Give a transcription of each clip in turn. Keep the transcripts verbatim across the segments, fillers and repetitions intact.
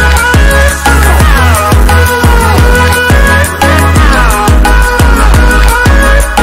the wastelands, through the highways. And on.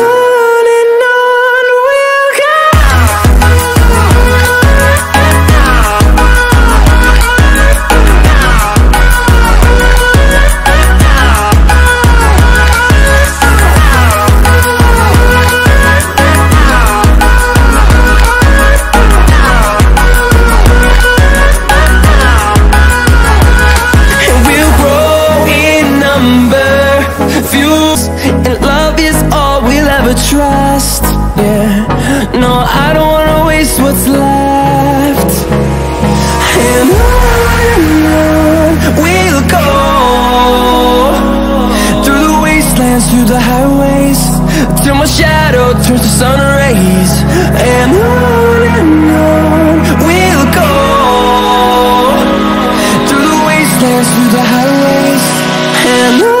on. till my shadow turns to sun rays, and on and on we'll go, through the wastelands, through the highways, and on.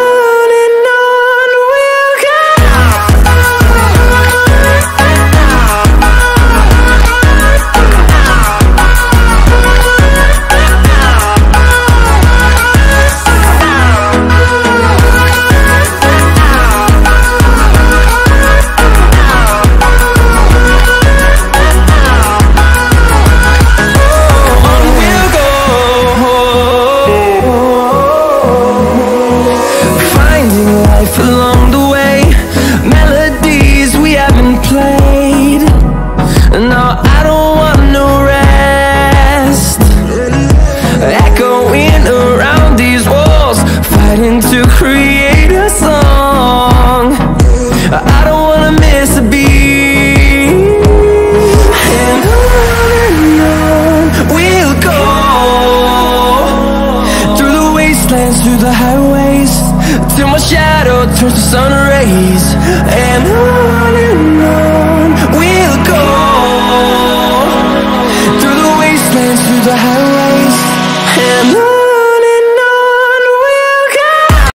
Through the highways, till my shadow turns to sun rays, and on and on.